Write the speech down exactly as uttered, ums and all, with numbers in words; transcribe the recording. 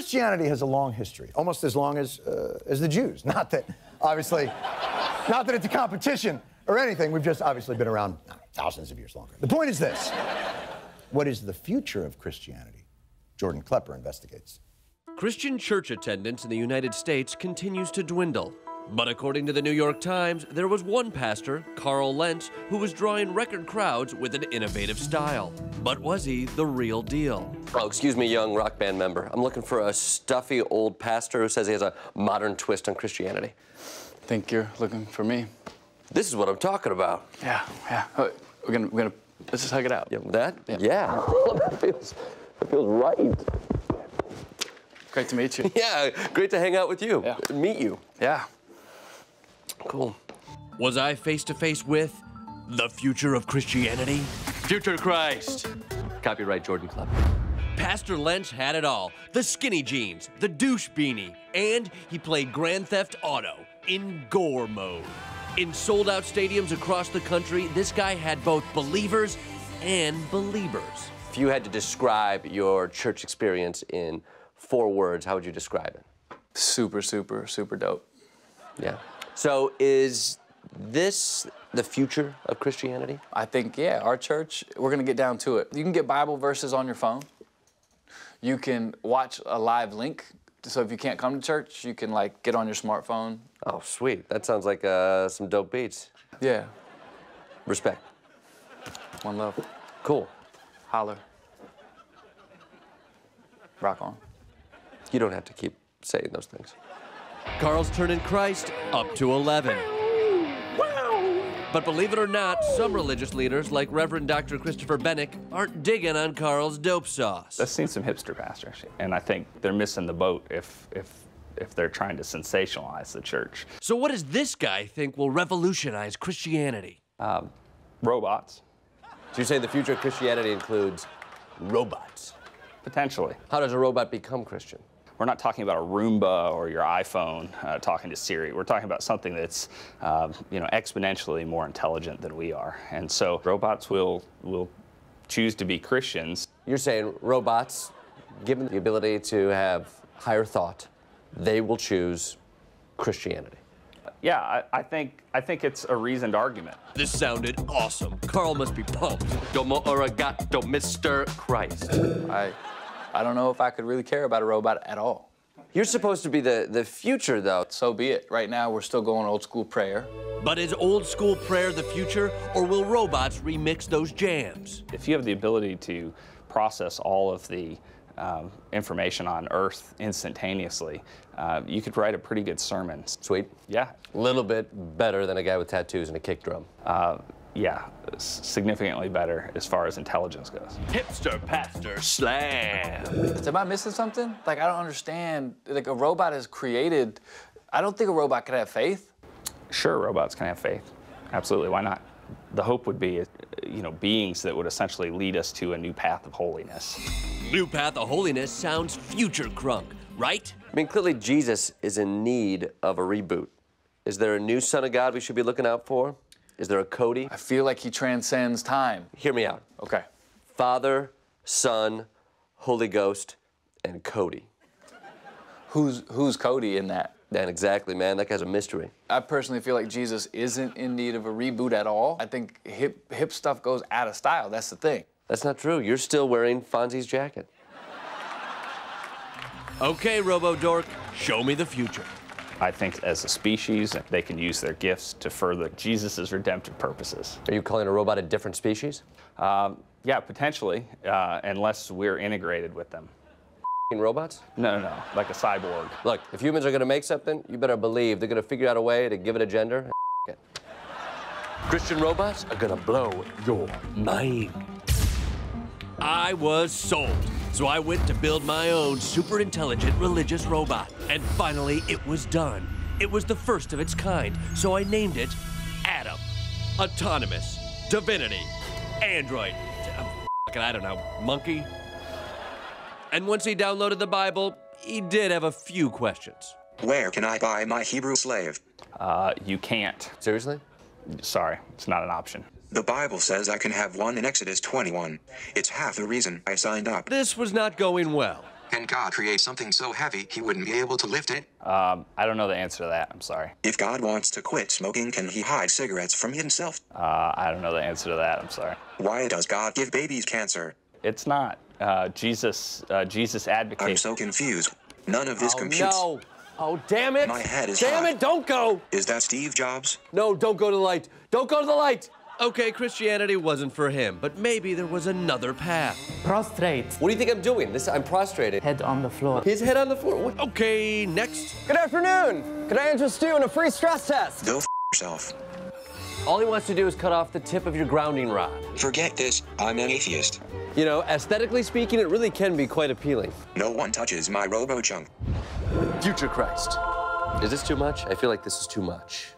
Christianity has a long history, almost as long as, uh, as the Jews. Not that, obviously, not that it's a competition or anything. We've just obviously been around thousands of years longer. The point is this. What is the future of Christianity? Jordan Klepper investigates. Christian church attendance in the United States continues to dwindle. But according to the New York Times, there was one pastor, Carl Lentz, who was drawing record crowds with an innovative style. But was he the real deal? Oh, excuse me, young rock band member. I'm looking for a stuffy old pastor who says he has a modern twist on Christianity. Think you're looking for me? This is what I'm talking about. Yeah, yeah. We're gonna, we're gonna, let's just hug it out. Yeah, that? Yeah. yeah. that, feels, that feels right. Great to meet you. Yeah, great to hang out with you. Yeah. Meet you. Yeah. Cool. Was I face-to-face with the future of Christianity? Future Christ. Copyright Jordan Klepper. Pastor Lentz had it all. The skinny jeans, the douche beanie, and he played Grand Theft Auto in gore mode. In sold-out stadiums across the country, this guy had both believers and believers. If you had to describe your church experience in four words, how would you describe it? Super, super, super dope. Yeah. So is this the future of Christianity? I think, yeah, our church, we're gonna get down to it. You can get Bible verses on your phone. You can watch a live link. So if you can't come to church, you can like get on your smartphone. Oh, sweet. That sounds like uh, some dope beats. Yeah. Respect. One love. Cool. Holler. Rock on. You don't have to keep saying those things. Carl's turning Christ up to eleven. But believe it or not, some religious leaders, like Reverend Doctor Christopher Bennick, aren't digging on Carl's dope sauce. I've seen some hipster pastors, and I think they're missing the boat if, if, if they're trying to sensationalize the church. So what does this guy think will revolutionize Christianity? Um, robots. So you say the future of Christianity includes robots? Potentially. How does a robot become Christian? We're not talking about a Roomba or your iPhone uh, talking to Siri. We're talking about something that's, uh, you know, exponentially more intelligent than we are. And so robots will, will choose to be Christians. You're saying robots, given the ability to have higher thought, they will choose Christianity. Yeah, I, I think I think it's a reasoned argument. This sounded awesome. Carl must be pumped. Domo arigato, Mister Christ. I... I don't know if I could really care about a robot at all. You're supposed to be the, the future, though. So be it. Right now, we're still going old school prayer. But is old school prayer the future, or will robots remix those jams? If you have the ability to process all of the um, information on Earth instantaneously, uh, you could write a pretty good sermon. Sweet. Yeah. A little bit better than a guy with tattoos and a kick drum. Uh, Yeah, significantly better as far as intelligence goes. Hipster pastor slam. Am I missing something? Like, I don't understand. Like, a robot is created. I don't think a robot could have faith. Sure, robots can have faith. Absolutely, why not? The hope would be, you know, beings that would essentially lead us to a new path of holiness. New path of holiness sounds future crunk, right? I mean, clearly Jesus is in need of a reboot. Is there a new son of God we should be looking out for? Is there a Cody? I feel like he transcends time. Hear me out. Okay. Father, Son, Holy Ghost, and Cody. Who's, who's Cody in that? Then exactly, man. That guy's a mystery. I personally feel like Jesus isn't in need of a reboot at all. I think hip, hip stuff goes out of style. That's the thing. That's not true. You're still wearing Fonzie's jacket. Okay, Robo-Dork, show me the future. I think as a species, they can use their gifts to further Jesus' redemptive purposes. Are you calling a robot a different species? Um, yeah, potentially, uh, unless we're integrated with them. Robots? No, no, no, like a cyborg. Look, if humans are gonna make something, you better believe they're gonna figure out a way to give it a gender and it. Christian robots are gonna blow your mind. I was sold. So I went to build my own super intelligent religious robot. And finally, it was done. It was the first of its kind, so I named it Adam. Autonomous, divinity, android, I don't know, monkey. And once he downloaded the Bible, he did have a few questions. Where can I buy my Hebrew slave? Uh, you can't. Seriously? Sorry, it's not an option. The Bible says I can have one in Exodus twenty-one. It's half the reason I signed up. This was not going well. Can God create something so heavy he wouldn't be able to lift it? Um, I don't know the answer to that. I'm sorry. If God wants to quit smoking, can he hide cigarettes from himself? Uh, I don't know the answer to that. I'm sorry. Why does God give babies cancer? It's not. Uh, Jesus, uh, Jesus advocates. I'm so confused. None of this oh, computes. No. Oh, damn it. My head is Damn hot. it, don't go. Is that Steve Jobs? No, don't go to the light. Don't go to the light. Okay, Christianity wasn't for him, but maybe there was another path. Prostrate. What do you think I'm doing? This, I'm prostrated. Head on the floor. His head on the floor. What? Okay, next. Good afternoon. Can I interest you in a free stress test? Go f yourself. All he wants to do is cut off the tip of your grounding rod. Forget this. I'm an atheist. You know, aesthetically speaking, it really can be quite appealing. No one touches my robo-chunk. Future Christ. Is this too much? I feel like this is too much.